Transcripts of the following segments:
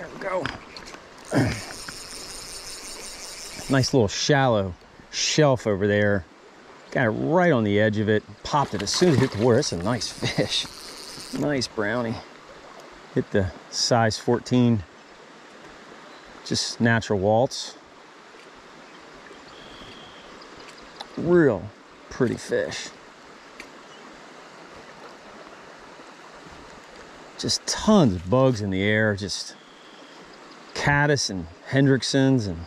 There we go. Nice little shallow shelf over there. Got it right on the edge of it. Popped it as soon as it hit the water. That's a nice fish. Nice brownie. Hit the size 14. Just natural Walt's. Real pretty fish. Just tons of bugs in the air. Just caddis and Hendrickson's and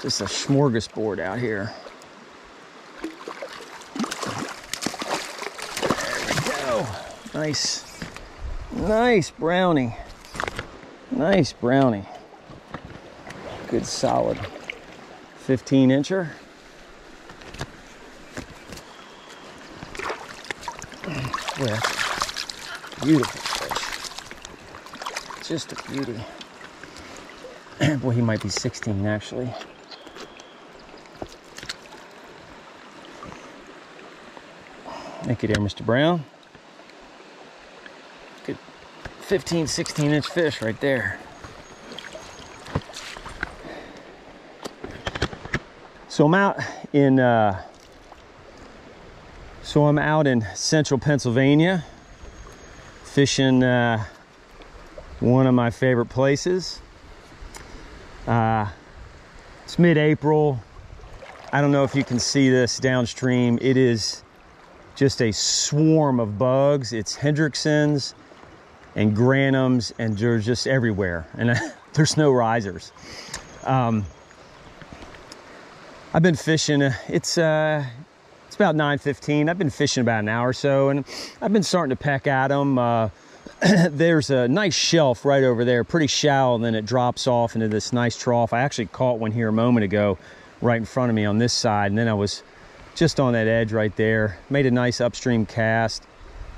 just a smorgasbord out here. Nice, nice brownie, nice brownie. Good solid 15 incher. Well, beautiful fish, just a beauty. Boy, he might be 16 actually. Thank you there, Mr. Brown. 15, 16 inch fish right there. So I'm out in central Pennsylvania fishing one of my favorite places. It's mid-April. I don't know if you can see this downstream. It is just a swarm of bugs. It's Hendrickson's and Grannom's, and they're just everywhere, and there's no risers. I've been fishing, it's about 9:15. I've been fishing about an hour or so, and I've been starting to peck at them. There's a nice shelf right over there, pretty shallow, and then it drops off into this nice trough. I actually caught one here a moment ago right in front of me on this side, and then I was just on that edge right there. Made a nice upstream cast,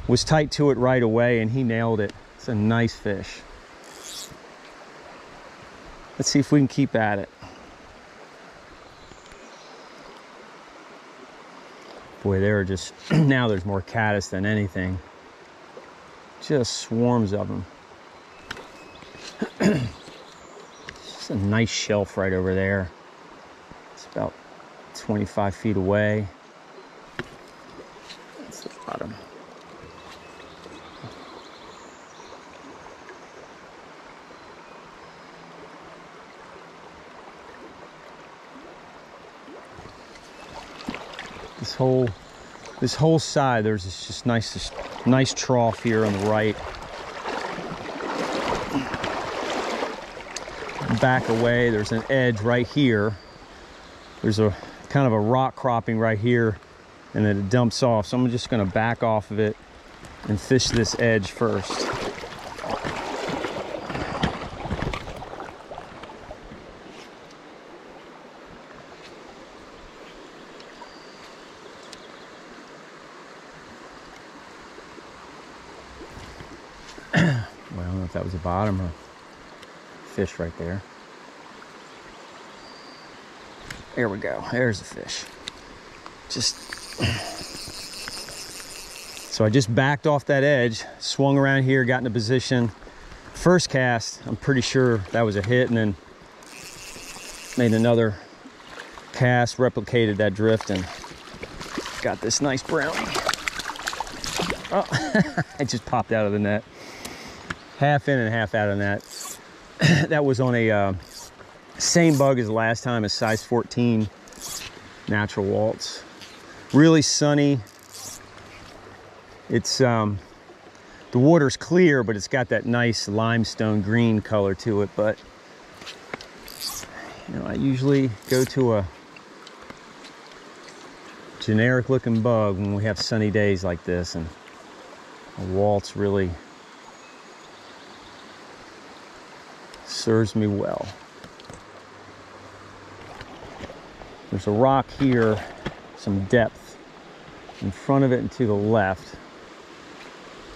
was tight to it right away, and he nailed it. It's a nice fish. Let's see if we can keep at it. Boy, there are just, now there's more caddis than anything. Just swarms of them. Just a nice shelf right over there. It's about 25 feet away. That's the bottom. This whole side, there's this nice trough here on the right. Back away, there's an edge right here. There's a kind of a rock cropping right here, and then it dumps off. So I'm just gonna back off of it and fish this edge first. That was the bottom of fish right there. There we go. There's the fish. Just so I just backed off that edge, swung around here, got into position. First cast, I'm pretty sure that was a hit, and then made another cast, replicated that drift, and got this nice brownie. Oh, it just popped out of the net. Half in and half out on that. That was on a same bug as last time, a size 14 natural Walt's. Really sunny. It's the water's clear, but it's got that nice limestone green color to it. But you know, I usually go to a generic looking bug when we have sunny days like this, and a Walt's really serves me well. There's a rock here, some depth in front of it and to the left.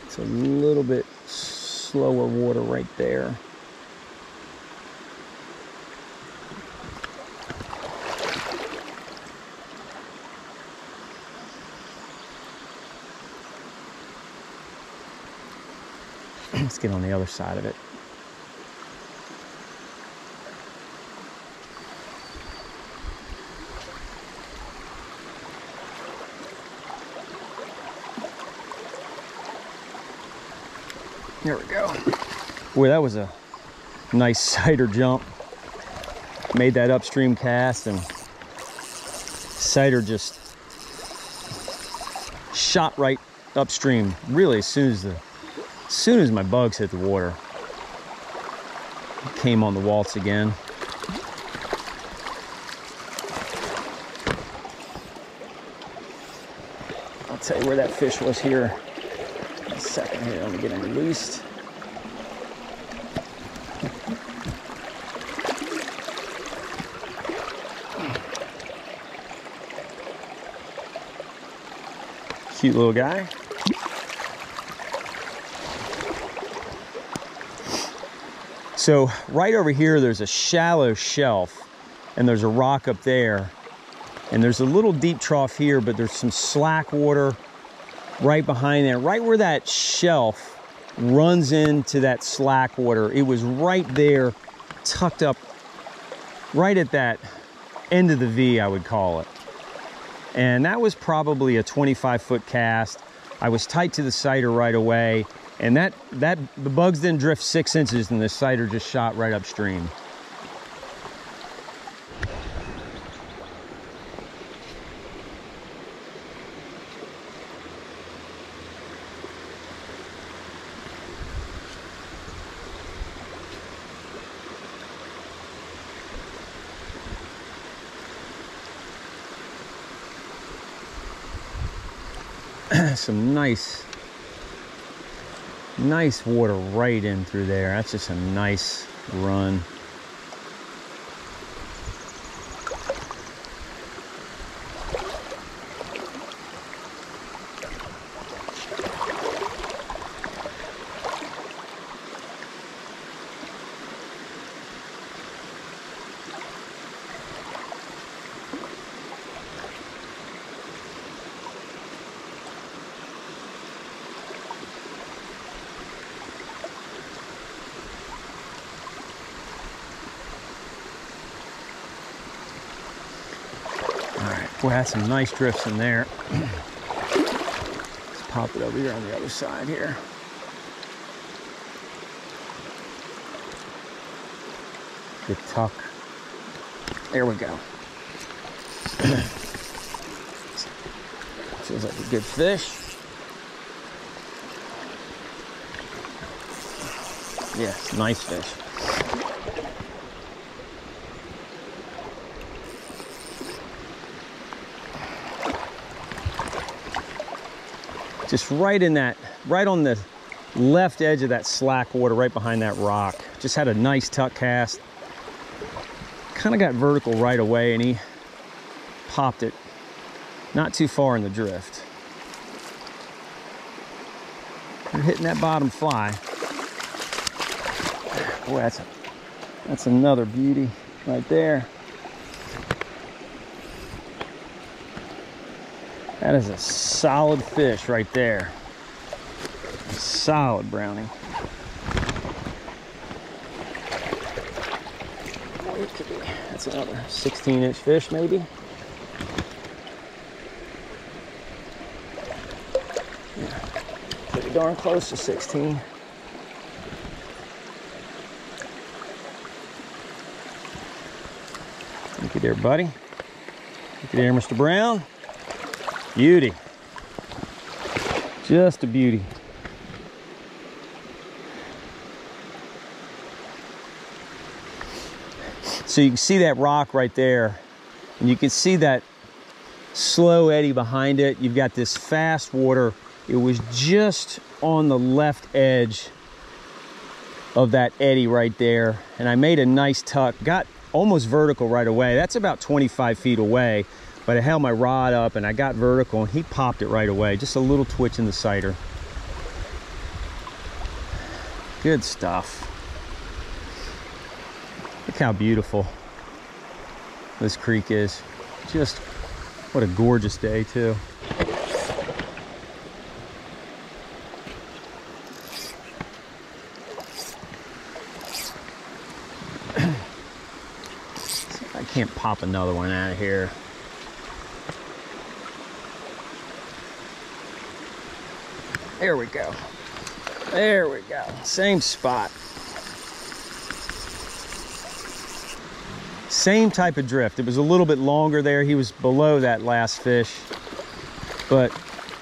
It's a little bit slower water right there. Let's get on the other side of it. There we go. Boy, that was a nice cider jump. Made that upstream cast and cider just shot right upstream really as soon as my bugs hit the water. It came on the Walt's again. I'll tell you where that fish was here in a second here. Let me get him released. Cute little guy. So right over here, there's a shallow shelf and there's a rock up there. And there's a little deep trough here, but there's some slack water right behind there. Right where that shelf runs into that slack water, it was right there, tucked up right at that end of the V, I would call it. And that was probably a 25-foot cast. I was tight to the cider right away, and the bugs didn't drift 6 inches, and the cider just shot right upstream. Some nice water right in through there. That's just a nice run. Boy, had some nice drifts in there. Let's pop it over here on the other side here. Good tuck. There we go. Feels like a good fish. Yes, nice fish. Just right in that, right on the left edge of that slack water, right behind that rock. Just had a nice tuck cast. Kind of got vertical right away and he popped it not too far in the drift. You're hitting that bottom fly. Boy, that's another beauty right there. That is a solid fish right there. Solid brownie. That's another 16-inch fish maybe. Yeah, pretty darn close to 16. Thank you there, buddy. Thank you there, Mr. Brown. Beauty, just a beauty. So you can see that rock right there, and you can see that slow eddy behind it. You've got this fast water. It was just on the left edge of that eddy right there, and I made a nice tuck. Got almost vertical right away. That's about 25 feet away. But I held my rod up and I got vertical and he popped it right away. Just a little twitch in the cider. Good stuff. Look how beautiful this creek is. Just what a gorgeous day too. I can't pop another one out of here. There we go. There we go, same spot. Same type of drift. It was a little bit longer there. He was below that last fish, but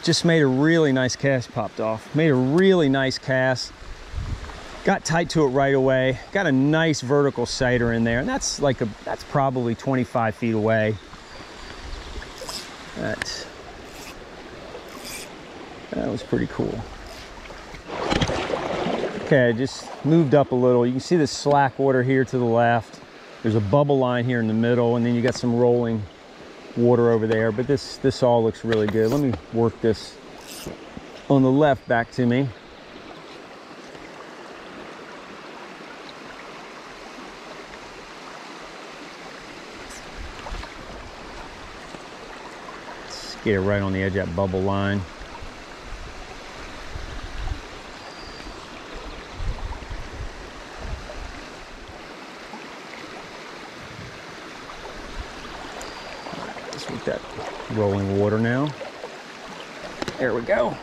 just made a really nice cast, popped off. Made a really nice cast. Got tight to it right away. Got a nice vertical sighter in there, and that's like that's probably 25 feet away. That was pretty cool. Okay, just moved up a little. You can see the slack water here to the left. There's a bubble line here in the middle, and then you got some rolling water over there, but this all looks really good. Let me work this on the left back to me. Get it right on the edge of that bubble line. Just with that rolling water now. There we go.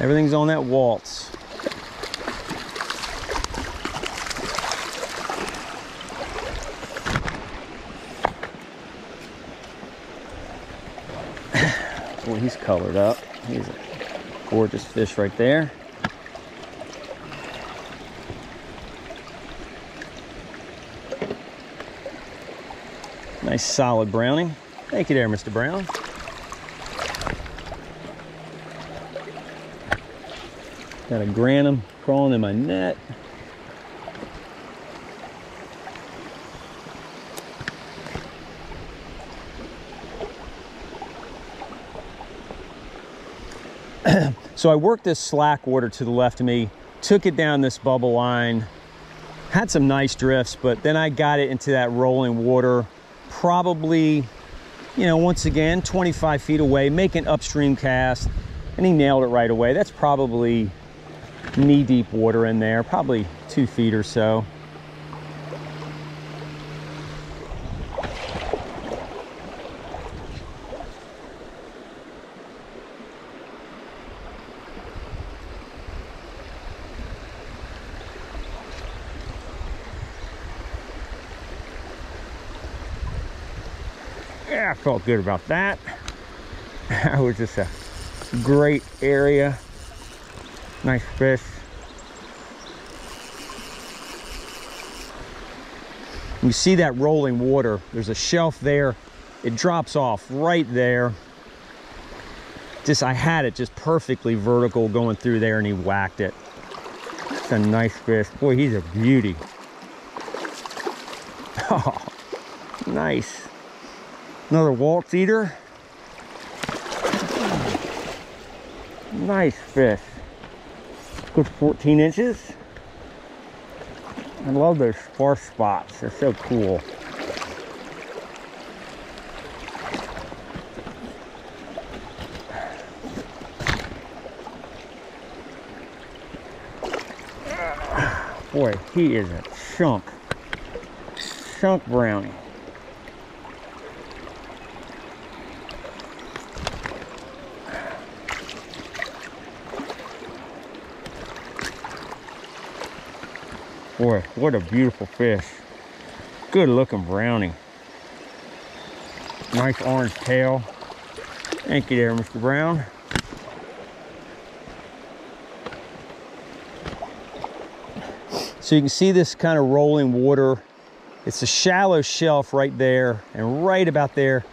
Everything's on that Walt's. Boy, he's colored up. He's a gorgeous fish right there. Nice solid brownie. Thank you there, Mr. Brown. Got a Grannom crawling in my net. So I worked this slack water to the left of me, took it down this bubble line, had some nice drifts, but then I got it into that rolling water, probably, you know, once again, 25 feet away, make an upstream cast, and he nailed it right away. That's probably knee-deep water in there, probably 2 feet or so. Yeah, I felt good about that. I was just a great area. Nice fish. You see that rolling water. There's a shelf there. It drops off right there. Just, I had it just perfectly vertical going through there, and he whacked it. It's a nice fish. Boy, he's a beauty. Oh, nice. Another Walt's eater. Nice fish. Good 14 inches. I love those sparse spots. They're so cool. Boy, he is a chunk. Chunk brownie. Boy, what a beautiful fish. Good looking brownie. Nice orange tail. Thank you there, Mr. Brown. So you can see this kind of rolling water. It's a shallow shelf right there, and right about there,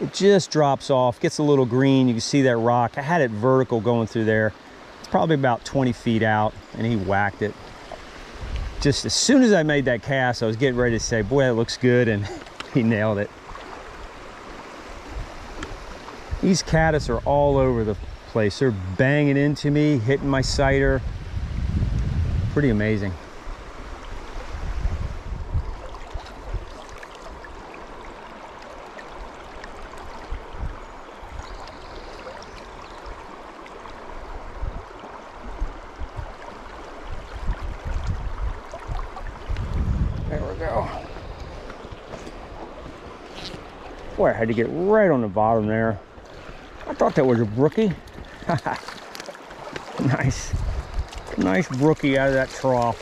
it just drops off, gets a little green. You can see that rock. I had it vertical going through there. It's probably about 20 feet out, and he whacked it. Just as soon as I made that cast, I was getting ready to say, boy, that looks good, and he nailed it. These caddis are all over the place. They're banging into me, hitting my sighter. Pretty amazing. Boy, I had to get right on the bottom there. I thought that was a brookie. Nice. Nice brookie out of that trough.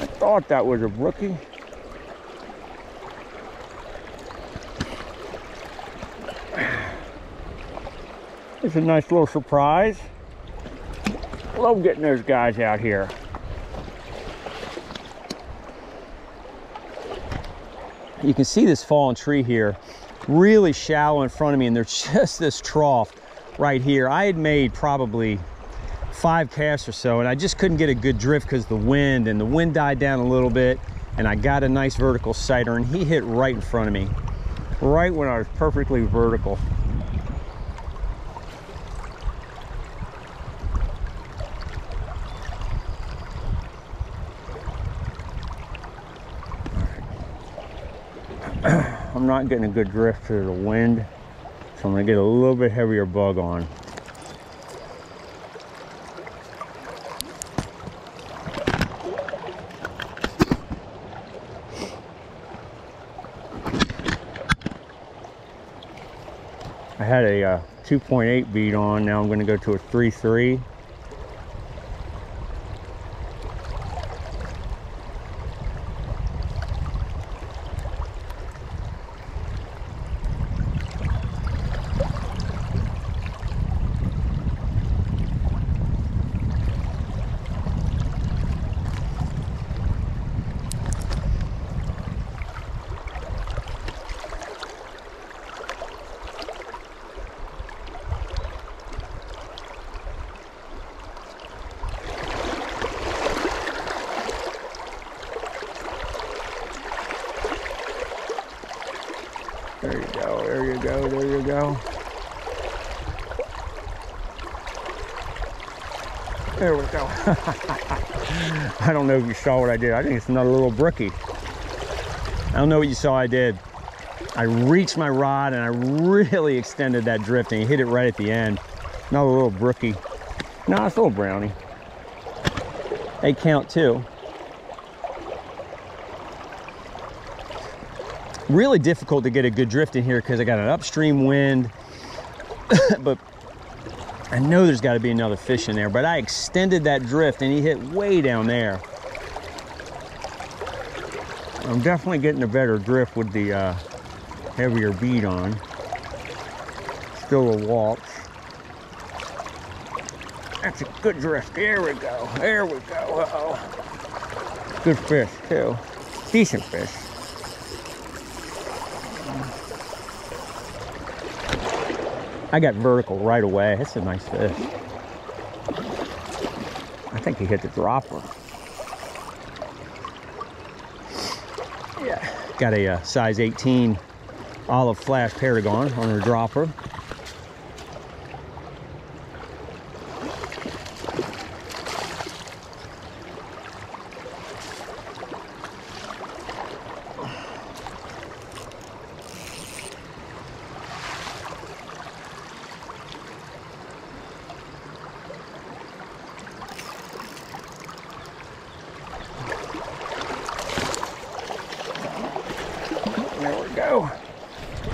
I thought that was a brookie. It's a nice little surprise. Love getting those guys out here. You can see this fallen tree here, really shallow in front of me, and there's just this trough right here. I had made probably 5 casts or so, and I just couldn't get a good drift because the wind, and the wind died down a little bit, and I got a nice vertical sighter, and he hit right in front of me, right when I was perfectly vertical. I'm not getting a good drift through the wind, so I'm gonna get a little bit heavier bug on. I had a 2.8 bead on, now I'm gonna go to a 3.3. There you go, there you go, there you go. There we go. I don't know if you saw what I did. I think it's another little brookie. I don't know what you saw I did. I reached my rod and I really extended that drift and hit it right at the end. Another little brookie. No, it's a little brownie. They count too. Really difficult to get a good drift in here because I got an upstream wind, but I know there's got to be another fish in there, but I extended that drift and he hit way down there. I'm definitely getting a better drift with the heavier bead on. Still a walk. That's a good drift. There we go, there we go. Uh-oh. Good fish too, decent fish. I got vertical right away. That's a nice fish. I think he hit the dropper. Yeah. Got a size 18 olive flash paragon on her dropper.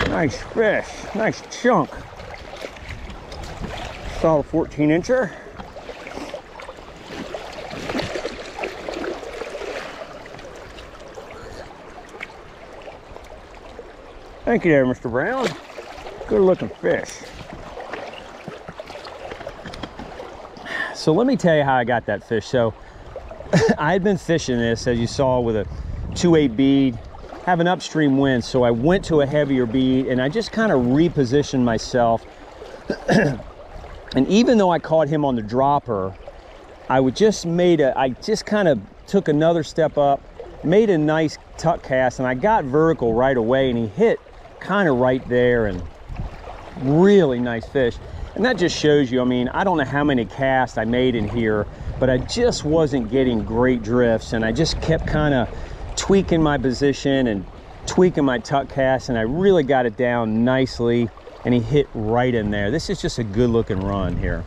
Nice fish, nice chunk. Solid 14-incher. Thank you there, Mr. Brown. Good looking fish. So let me tell you how I got that fish. So I had been fishing this, as you saw, with a 2.8 bead. Have an upstream wind, so I went to a heavier bead and I just kind of repositioned myself. And even though I caught him on the dropper, I just kind of took another step up, made a nice tuck cast, and I got vertical right away and he hit kind of right there, and really nice fish. And that just shows you, I mean, I don't know how many casts I made in here, but I just wasn't getting great drifts, and I just kept kind of tweaking my position and tweaking my tuck cast, and I really got it down nicely, and he hit right in there. This is just a good looking run here.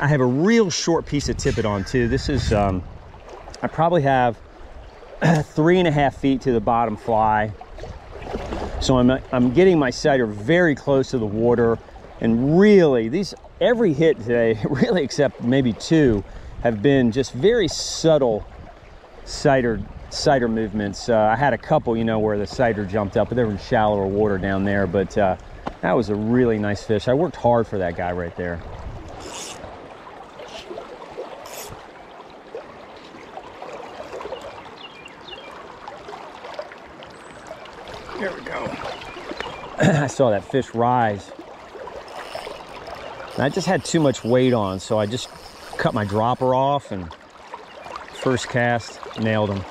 I have a real short piece of tippet on too. This is I probably have 3.5 feet to the bottom fly. So I'm getting my cider very close to the water, and really every hit today, really except maybe two, have been just very subtle cider movements. I had a couple, you know, where the cider jumped up, but they were in shallower water down there. But that was a really nice fish. I worked hard for that guy right there. There we go. I saw that fish rise. And I just had too much weight on, so I just cut my dropper off, and first cast, nailed him.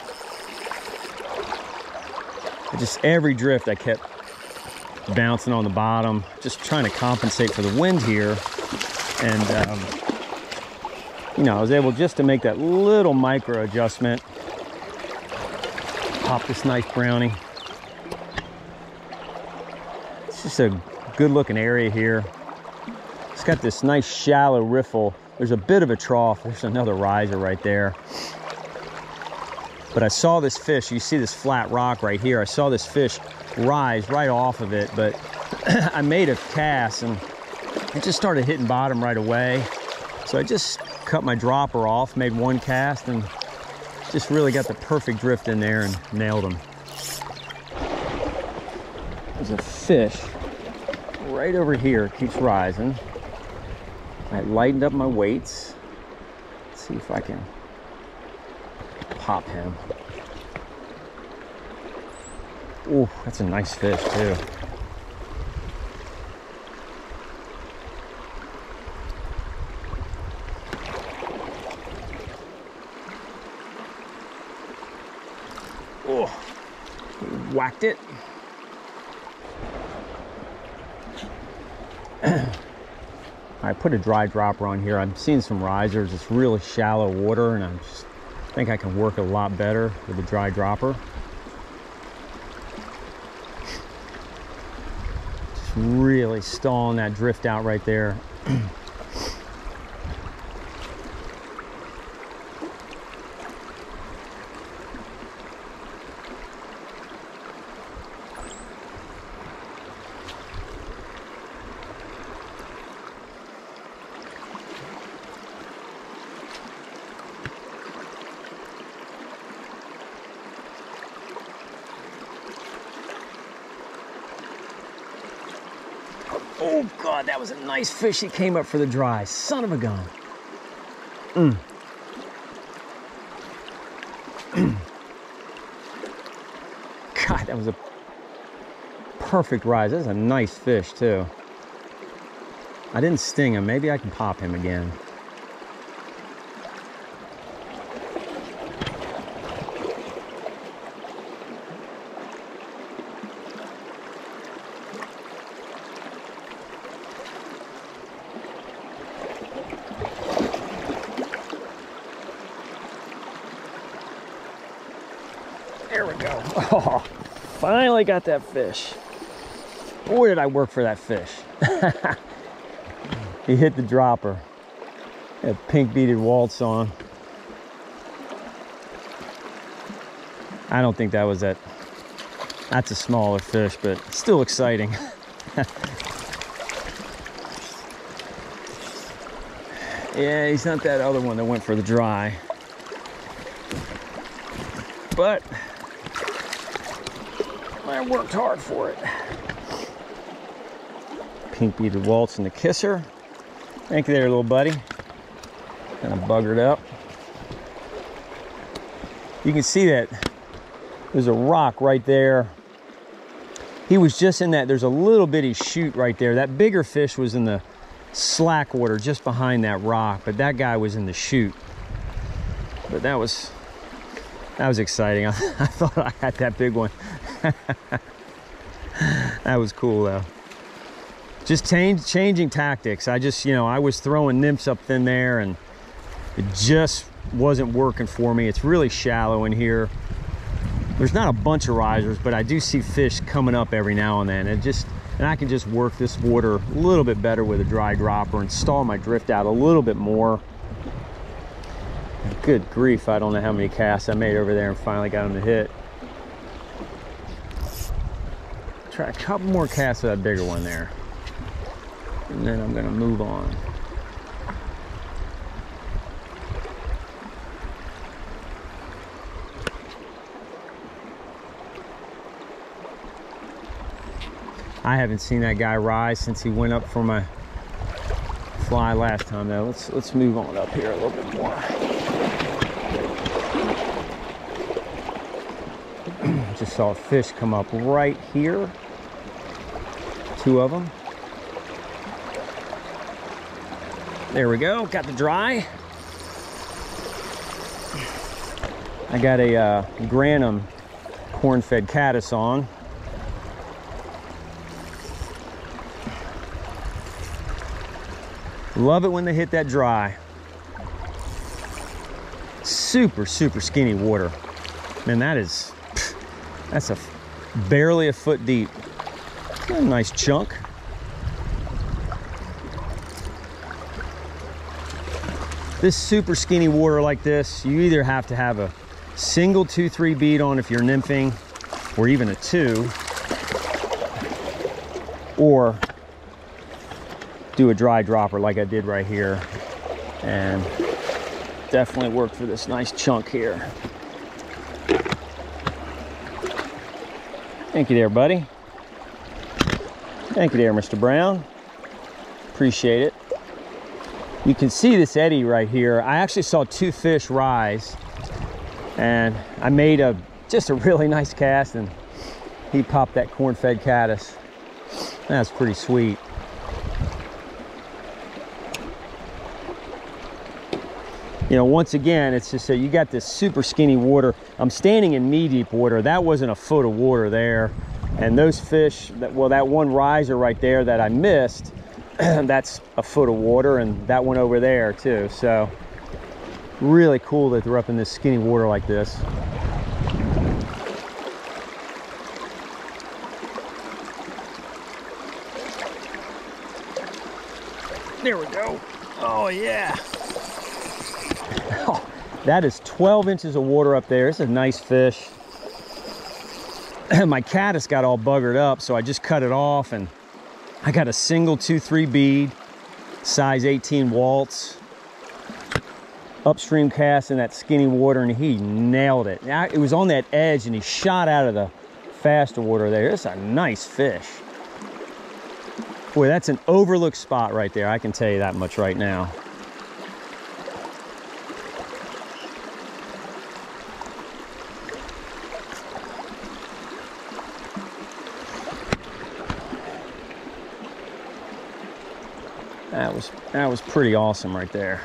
Just every drift I kept bouncing on the bottom, just trying to compensate for the wind here. And, you know, I was able just to make that little micro adjustment. Pop this nice brownie. It's just a good looking area here. It's got this nice shallow riffle. There's a bit of a trough. There's another riser right there. But I saw this fish, you see this flat rock right here. I saw this fish rise right off of it, but I made a cast and it just started hitting bottom right away. So I just cut my dropper off, made one cast, and just really got the perfect drift in there and nailed him. There's a fish right over here, keeps rising. I lightened up my weights. Let's see if I can pop him. Oh, that's a nice fish too. Oh, whacked it. I put a dry dropper on here. I'm seeing some risers. It's really shallow water, and I'm just think I can work a lot better with a dry dropper. Just really stalling that drift out right there. Oh God, that was a nice fish that came up for the dry. Son of a gun. God, that was a perfect rise. That was a nice fish too. I didn't sting him. Maybe I can pop him again. There we go. Oh, finally got that fish. Boy, did I work for that fish. He hit the dropper. Had pink beaded Walt's on. I don't think that was that. That's a smaller fish, but still exciting. Yeah, he's not that other one that went for the dry. But I worked hard for it. Pink beaded Waltz and the kisser. Thank you there, little buddy. Kind of buggered up. You can see that there's a rock right there. He was just in that, there's a little bitty chute right there. That bigger fish was in the slack water just behind that rock, but that guy was in the chute. But that was exciting. I thought I had that big one. That was cool though. Just changing tactics. I just, you know, I was throwing nymphs up in there and it just wasn't working for me. It's really shallow in here. There's not a bunch of risers, but I do see fish coming up every now and then. And I can just work this water a little bit better with a dry dropper and stall my drift out a little bit more. Good grief, I don't know how many casts I made over there and finally got him to hit. Try a couple more casts of that bigger one there, and then I'm gonna move on. I haven't seen that guy rise since he went up for my fly last time though. Let's move on up here a little bit more. Just saw a fish come up right here. Two of them. There we go, got the dry. I got a Grannom Corn Fed Caddis on. Love it when they hit that dry. Super, super skinny water. Man, that's a barely a foot deep. A nice chunk. This super skinny water like this, you either have to have a single 2-3 bead on if you're nymphing, or even a 2, or do a dry dropper like I did right here, and definitely work for this nice chunk here. Thank you there, buddy. Thank you there, Mr. Brown. Appreciate it. You can see this eddy right here. I actually saw two fish rise, and I made just a really nice cast, and he popped that corn-fed caddis. That's pretty sweet. You know, once again, it's just that you got this super skinny water. I'm standing in knee-deep water. That wasn't a foot of water there. And those fish, well, that one riser right there that I missed, that's a foot of water, and that one over there too. So really cool that they're up in this skinny water like this. There we go. Oh, yeah. Oh, that is 12 inches of water up there. It's a nice fish. My caddis got all buggered up, so I just cut it off, and I got a single 2-3 bead, size 18 Walt's, upstream cast in that skinny water, and he nailed it. Now, it was on that edge, and he shot out of the faster water there. It's a nice fish. Boy, that's an overlooked spot right there. I can tell you that much right now. That was pretty awesome right there.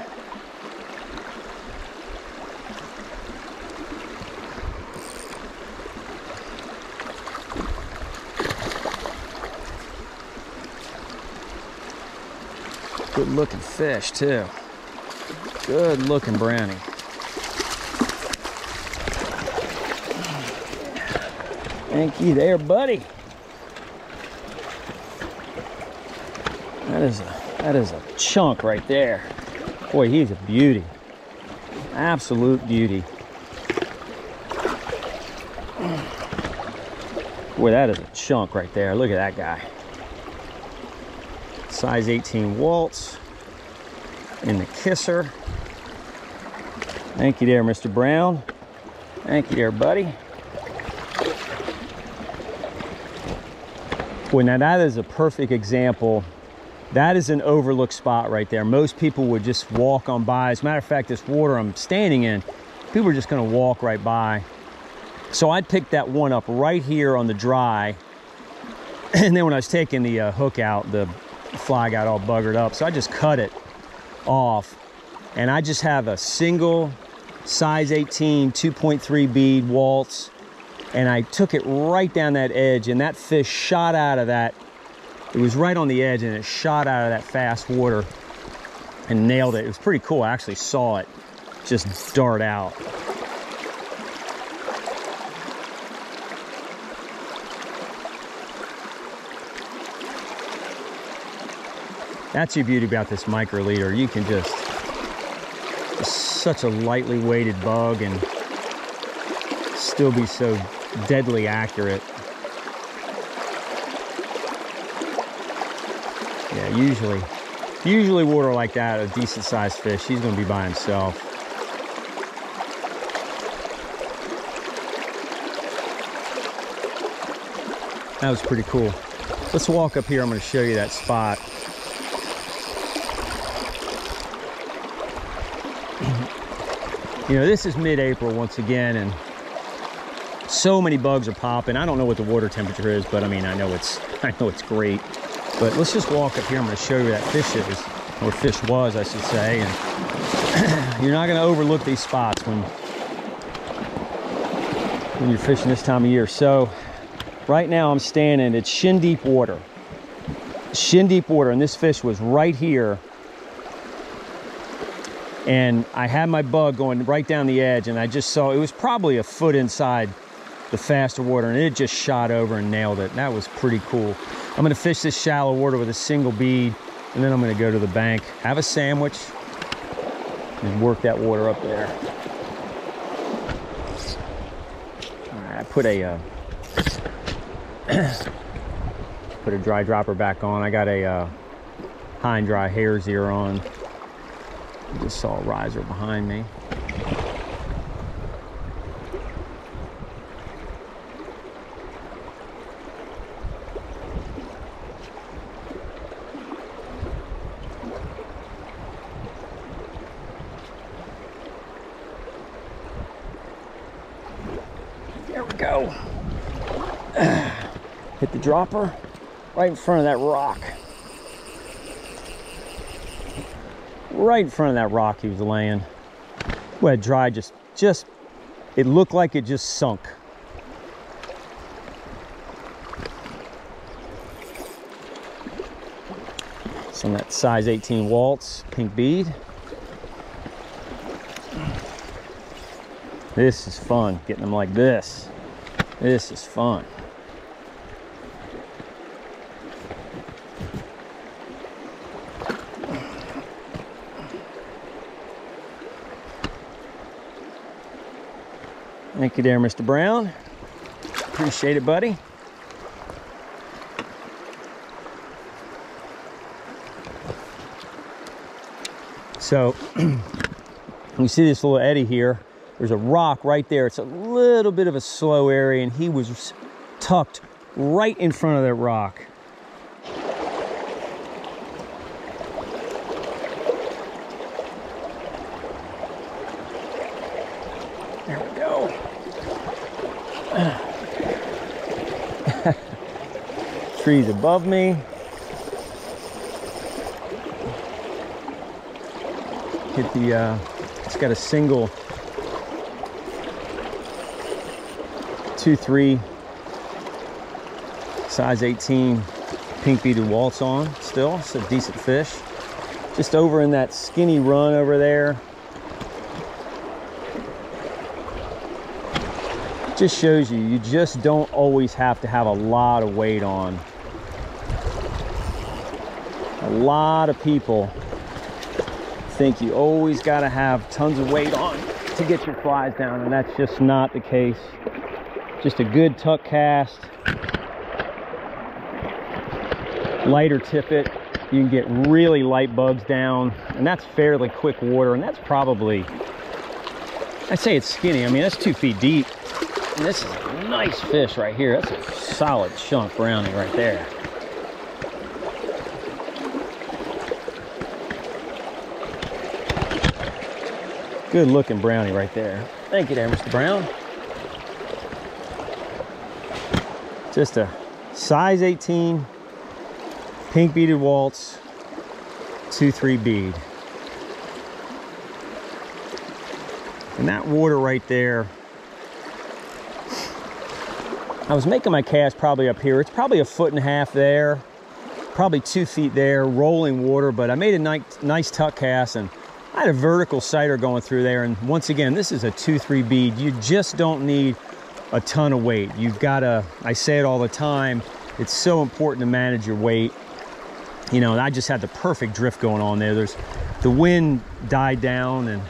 Good looking fish too. Good looking brownie. Thank you there, buddy. That is a chunk right there. Boy, he's a beauty. Absolute beauty. Boy, that is a chunk right there. Look at that guy. Size 18 Waltz in the kisser. Thank you there, Mr. Brown. Thank you there, buddy. Boy, now that is a perfect example. That is an overlooked spot right there. Most people would just walk on by. As a matter of fact, this water I'm standing in, people are just gonna walk right by. So I'd pick that one up right here on the dry. And then when I was taking the hook out, the fly got all buggered up. So I just cut it off. And I just have a single size 18, 2.3 bead Waltz. And I took it right down that edge, and that fish shot out of that. It was right on the edge, and it shot out of that fast water and nailed it. It was pretty cool. I actually saw it just dart out. That's the beauty about this micro leader. You can just such a lightly weighted bug and still be so deadly accurate. Yeah, usually water like that, a decent sized fish, he's gonna be by himself. That was pretty cool. Let's walk up here, I'm gonna show you that spot. You know, this is mid-April once again, and so many bugs are popping. I don't know what the water temperature is, but I mean, I know it's great. But let's just walk up here. I'm going to show you where that fish is, or fish was, I should say. And you're not going to overlook these spots when you're fishing this time of year. So right now I'm standing, it's shin-deep water. Shin-deep water, and this fish was right here. And I had my bug going right down the edge, and I just saw it was probably a foot inside the faster water, and it just shot over and nailed it. That was pretty cool. I'm gonna fish this shallow water with a single bead, and then I'm gonna go to the bank, have a sandwich, and work that water up there. All right, I put a dry dropper back on. I got a high and dry hare's ear on. I just saw a riser behind me. There we go. Hit the dropper right in front of that rock. Right in front of that rock he was laying. Well, it dried, just it looked like it just sunk. It's on that size 18 Walt's pink bead. This is fun, getting them like this. This is fun. Thank you there, Mr. Brown. Appreciate it, buddy. So, you see this little eddy here. There's a rock right there. It's a little bit of a slow area, and he was tucked right in front of that rock. There we go. Trees above me. Hit the, it's got a single 2-3 size 18 pink beaded Walt's on still. It's a decent fish. Just over in that skinny run over there. Just shows you, you just don't always have to have a lot of weight on. A lot of people think you always got to have tons of weight on to get your flies down, and that's just not the case. Just a good tuck cast, lighter tippet, you can get really light bugs down, and that's fairly quick water, and that's probably, I say it's skinny, I mean that's 2 feet deep. And this is a nice fish right here. That's a solid chunk brownie right there. Good looking brownie right there. Thank you there, Mr. Brown. Just a size 18 pink beaded Waltz 2-3 bead. And that water right there, I was making my cast probably up here. It's probably a foot and a half there, probably 2 feet there, rolling water, but I made a nice tuck cast, and I had a vertical sighter going through there, and once again, this is a 2-3 bead. You just don't need a ton of weight. You've got to, I say it all the time, it's so important to manage your weight. You know, and I just had the perfect drift going on there. There's, the wind died down, and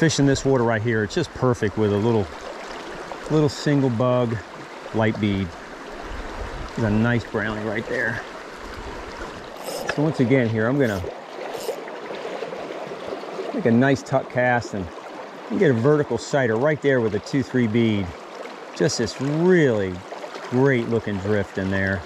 fishing this water right here, it's just perfect with a little single bug light bead. There's a nice brownie right there. So once again here, I'm gonna make a nice tuck cast and get a vertical sighter right there with a 2-3 bead. Just this really great looking drift in there.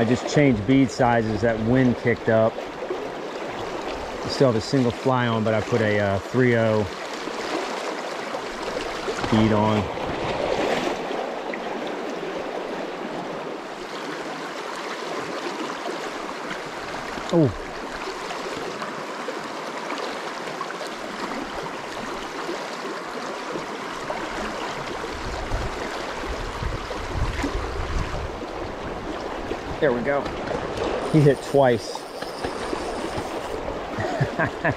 I just changed bead sizes. That wind kicked up. I still have a single fly on, but I put a 3-0 bead on. There we go. He hit twice.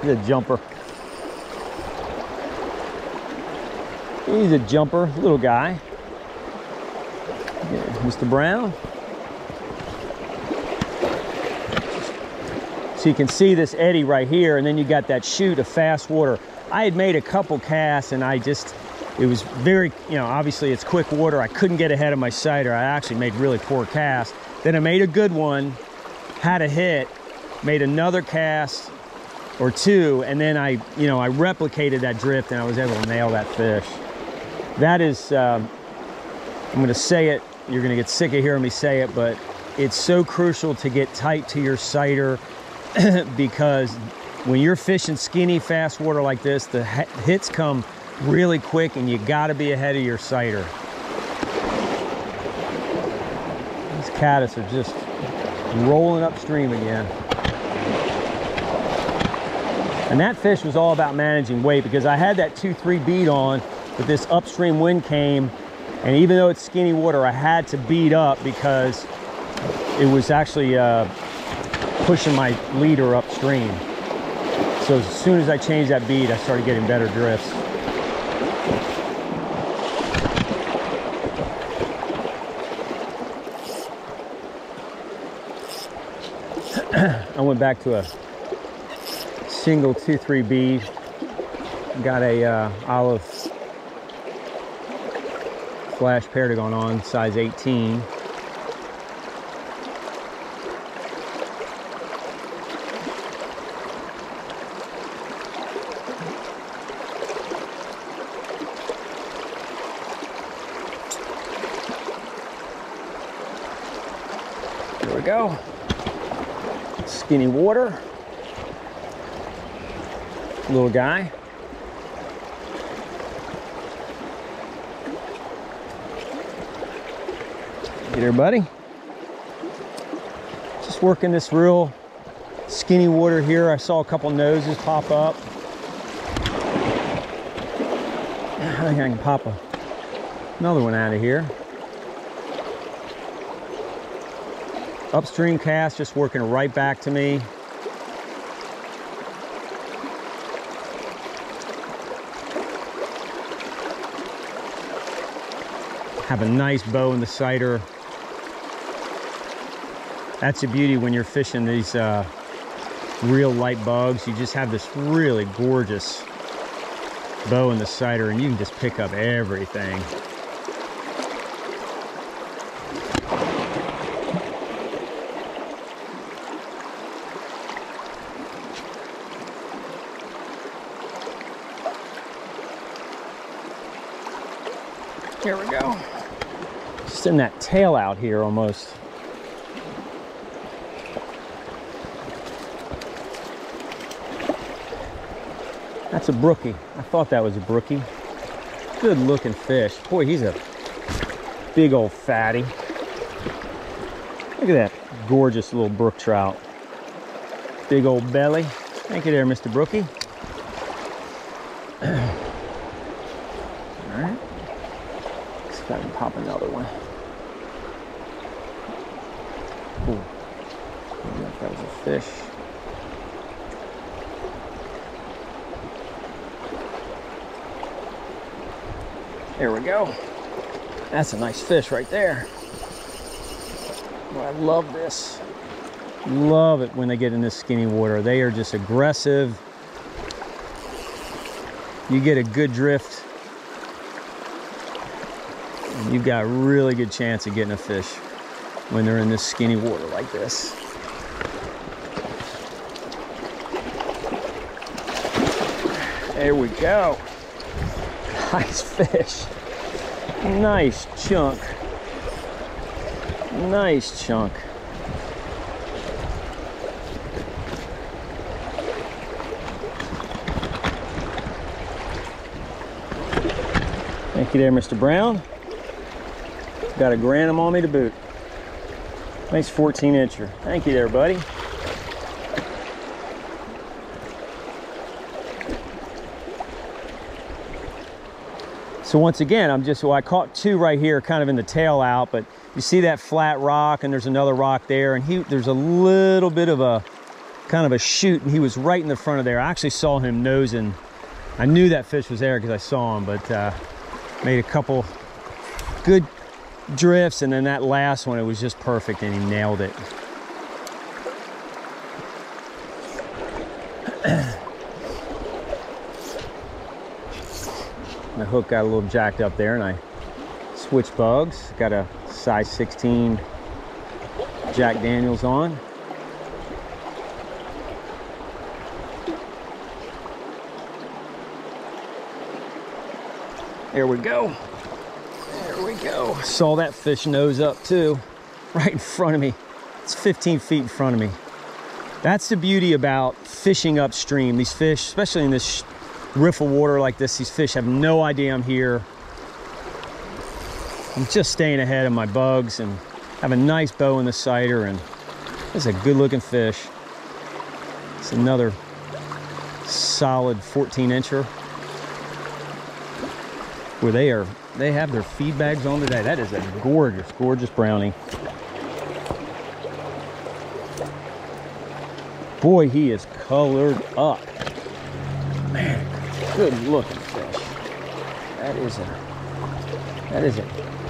The jumper. He's a jumper, little guy. Yeah, Mr. Brown. So you can see this eddy right here, and then you got that chute of fast water. I had made a couple casts, and it was very, obviously it's quick water. I couldn't get ahead of my sighter. I actually made really poor casts. Then I made a good one, had a hit, made another cast or two, and then I replicated that drift and I was able to nail that fish. That is, I'm gonna say it, you're gonna get sick of hearing me say it, but it's so crucial to get tight to your sighter because when you're fishing skinny, fast water like this, the hits come really quick and you gotta be ahead of your sighter. Caddis are just rolling upstream again. And that fish was all about managing weight because I had that 2-3 bead on, but this upstream wind came, and even though it's skinny water, I had to bead up because it was actually pushing my leader upstream. So as soon as I changed that bead, I started getting better drifts. I went back to a single 2-3 bead, got a olive Flash Paragon on, size 18. There we go. Skinny water, little guy. Hey there, buddy. Just working this real skinny water here. I saw a couple noses pop up. I think I can pop another one out of here. Upstream cast, just working right back to me. Have a nice bow in the sighter. That's the beauty when you're fishing these real light bugs. You just have this really gorgeous bow in the sighter and you can just pick up everything. Here we go. Just in that tail out here almost. That's a brookie. I thought that was a brookie. Good looking fish. Boy, he's a big old fatty. Look at that gorgeous little brook trout. Big old belly. Thank you there, Mr. Brookie. All right. I can pop another one. Cool. I don't know if that was a fish. There we go. That's a nice fish right there. Oh, I love this. Love it when they get in this skinny water. They are just aggressive. You get a good drift, and you've got a really good chance of getting a fish when they're in this skinny water like this. There we go. Nice fish. Nice chunk. Nice chunk. Thank you there, Mr. Brown. Got a Grannom on me to boot. Nice 14-incher. Thank you there, buddy. So once again, I caught two right here, kind of in the tail out, but you see that flat rock, and there's another rock there, and there's a little bit of a kind of a shoot, and he was right in the front of there. I actually saw him nosing. I knew that fish was there because I saw him, but made a couple good drifts, and then that last one, it was just perfect, and he nailed it. The hook got a little jacked up there, and I switched bugs. Got a size 16 Jack Daniel's on. There we go. There we go. Saw that fish nose up too, right in front of me. It's 15 feet in front of me. That's the beauty about fishing upstream. These fish, especially in this riffle water like this, these fish have no idea I'm here. I'm just staying ahead of my bugs and have a nice bow in the cider, and this is a good looking fish. It's another solid 14-incher where they have their feed bags on today. That is a gorgeous, gorgeous brownie. Boy, he is colored up. Man. Good looking fish. That is a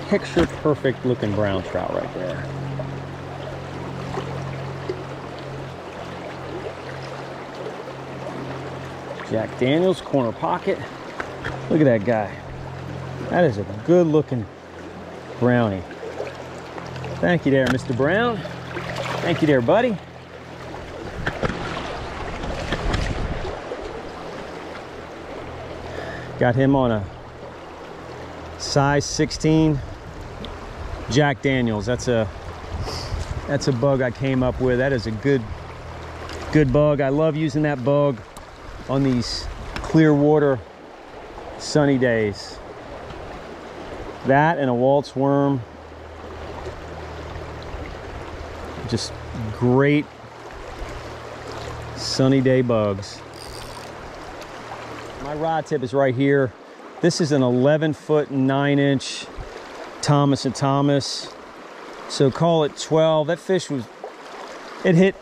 picture perfect looking brown trout right there. Jack Daniel's corner pocket. Look at that guy. That is a good looking brownie. Thank you there, Mr. Brown. Thank you there, buddy. Got him on a size 16 Jack Daniel's. That's a bug I came up with. That is a good bug. I love using that bug on these clear water sunny days. That and a Walt's worm. Just great sunny day bugs. My rod tip is right here. This is an 11-foot, 9-inch Thomas and Thomas. So call it 12. That fish was, it hit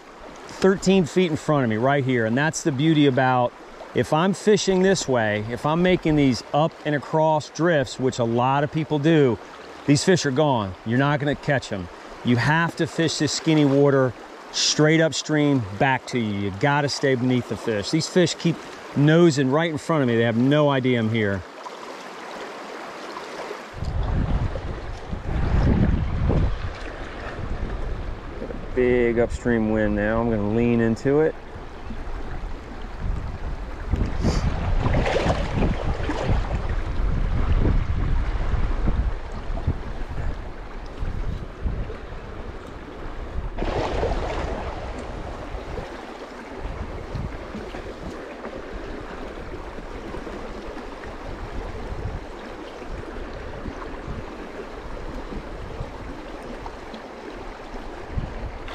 13 feet in front of me right here. And that's the beauty about, if I'm fishing this way, if I'm making these up and across drifts, which a lot of people do, these fish are gone. You're not gonna catch them. You have to fish this skinny water straight upstream back to you. You gotta stay beneath the fish. These fish keep nosing right in front of me. They have no idea I'm here. Got a big upstream wind now. I'm going to lean into it.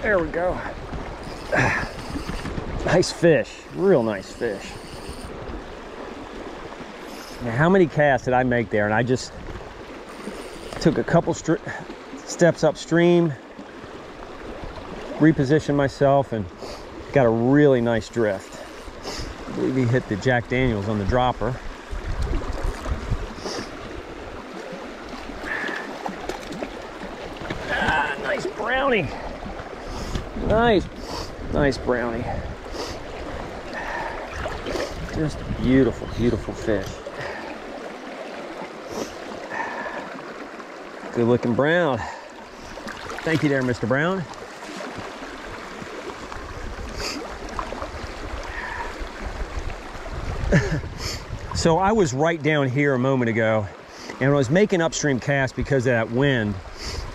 There we go. Nice fish, real nice fish. Now, how many casts did I make there? And I just took a couple steps upstream, repositioned myself, and got a really nice drift. I believe he hit the Jack Daniel's on the dropper. Ah, nice brownie. Nice Nice brownie. Just beautiful, beautiful fish. Good looking brown. Thank you there, Mr. Brown. So I was right down here a moment ago, and I was making upstream casts because of that wind,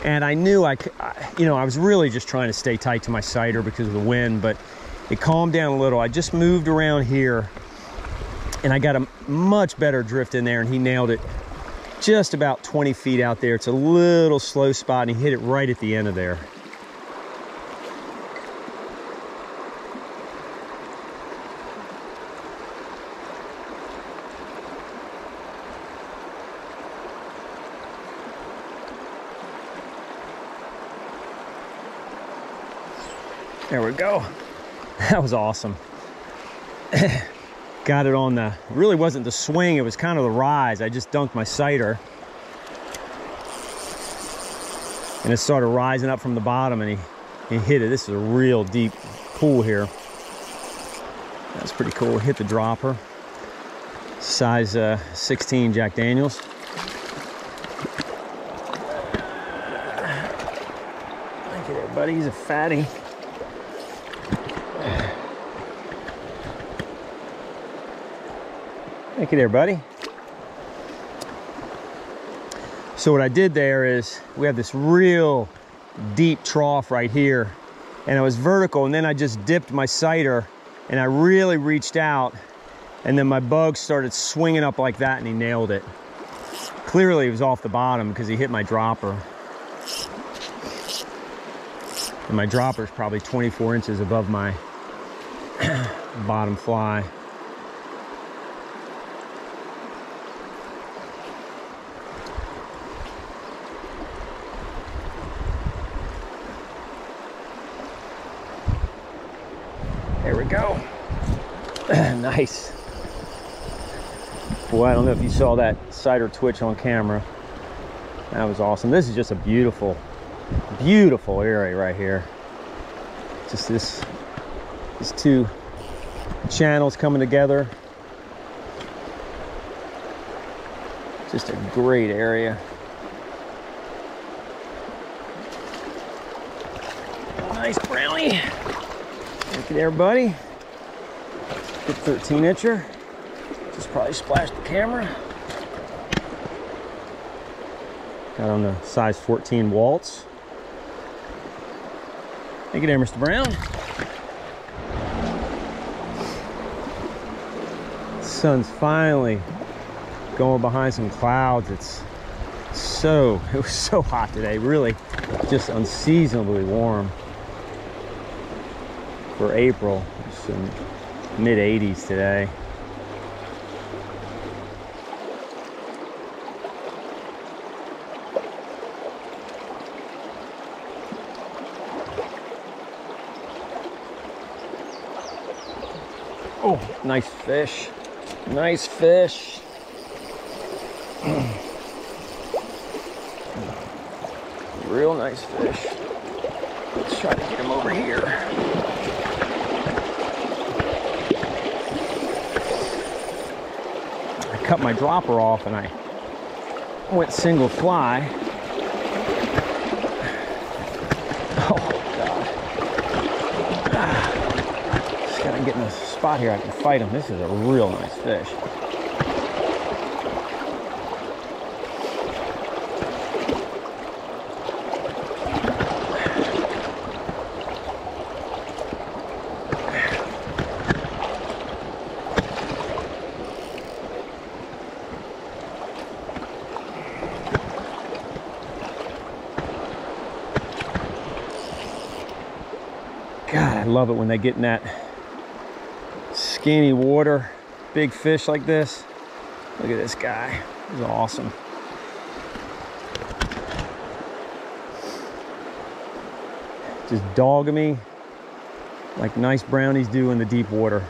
and I knew I was really just trying to stay tight to my sighter because of the wind, but it calmed down a little. I just moved around here, and I got a much better drift in there, and he nailed it just about 20 feet out there. It's a little slow spot, and he hit it right at the end of there. There we go. That was awesome. Got it on the, really wasn't the swing, it was kind of the rise. I just dunked my sighter. And it started rising up from the bottom, and he hit it. This is a real deep pool here. That's pretty cool. Hit the dropper. Size 16 Jack Daniel's. Thank you there, buddy. He's a fatty. Thank you there, buddy. So what I did there is we have this real deep trough right here, and I was vertical, and then I just dipped my sighter and I really reached out, and then my bug started swinging up like that, and he nailed it. Clearly it was off the bottom because he hit my dropper, and my dropper is probably 24 inches above my bottom fly. Go. Nice. Boy, I don't know if you saw that sighter twitch on camera. That was awesome. This is just a beautiful, beautiful area right here. Just these two channels coming together. Just a great area. Nice brownie. Thank you there, buddy. Good 13-incher. Just probably splashed the camera. Got on the size 14 Walt's. Thank you there, Mr. Brown. Sun's finally going behind some clouds. It was so hot today. Really, just unseasonably warm. For April, it's in mid-80s today. Oh, nice fish. Nice fish. Real nice fish. Let's try to get him over here. Cut my dropper off, and I went single fly. Oh God! Just gotta get in a spot here I can fight him. This is a real nice fish. Love it when they get in that skinny water, big fish like this. Look at this guy, he's awesome. Just dogging me like nice brownies do in the deep water.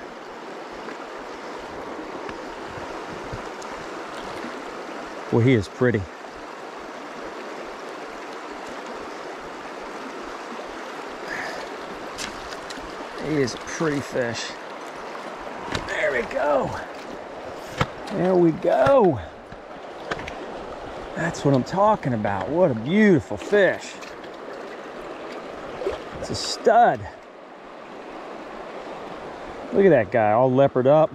Well, he is pretty. is pretty fish. There we go. There we go. That's what I'm talking about. What a beautiful fish. It's a stud. Look at that guy, all leopard up.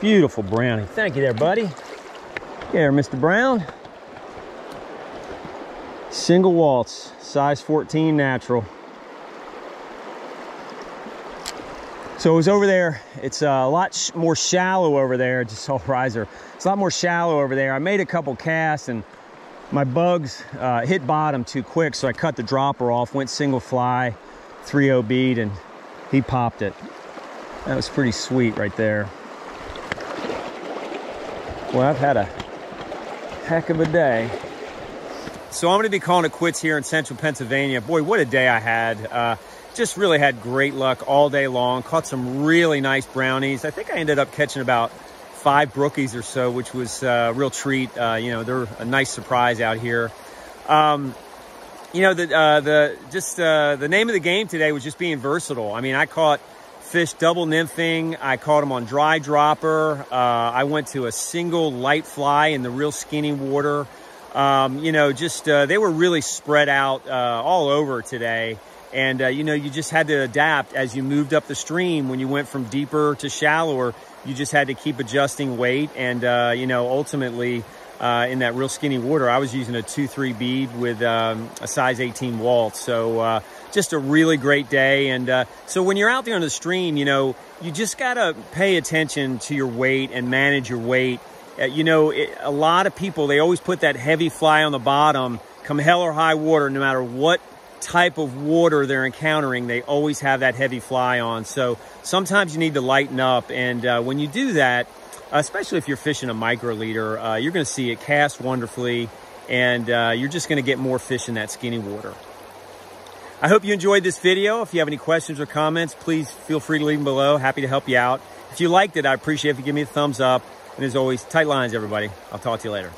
Beautiful brownie. Thank you there, buddy. There, Mr. Brown. Single Walt's, size 14 natural. So it was over there. It's a lot more shallow over there. Just saw riser. It's a lot more shallow over there. I made a couple casts and my bugs hit bottom too quick, so I cut the dropper off, went single fly, 3-0 bead, and he popped it. That was pretty sweet right there. Well, I've had a heck of a day. So I'm going to be calling it quits here in central Pennsylvania. Boy, what a day I had. Just really had great luck all day long. Caught some really nice brownies. I think I ended up catching about 5 brookies or so, which was a real treat. You know, they're a nice surprise out here. You know, the name of the game today was just being versatile. I mean, I caught fish double nymphing. I caught them on dry dropper. I went to a single light fly in the real skinny water. You know, just they were really spread out all over today. And, you know, you just had to adapt as you moved up the stream. When you went from deeper to shallower, you just had to keep adjusting weight. And, you know, ultimately in that real skinny water, I was using a 2-3 bead with a size 18 Walt. So just a really great day. And so when you're out there on the stream, you know, you just got to pay attention to your weight and manage your weight. You know, a lot of people, they always put that heavy fly on the bottom, come hell or high water, no matter what type of water they're encountering, they always have that heavy fly on. So sometimes you need to lighten up, and when you do that, especially if you're fishing a microliter, you're going to see it cast wonderfully, and you're just going to get more fish in that skinny water. I hope you enjoyed this video. If you have any questions or comments, please feel free to leave them below. Happy to help you out. If you liked it, I appreciate if you give me a thumbs up, and as always, tight lines, everybody. I'll talk to you later.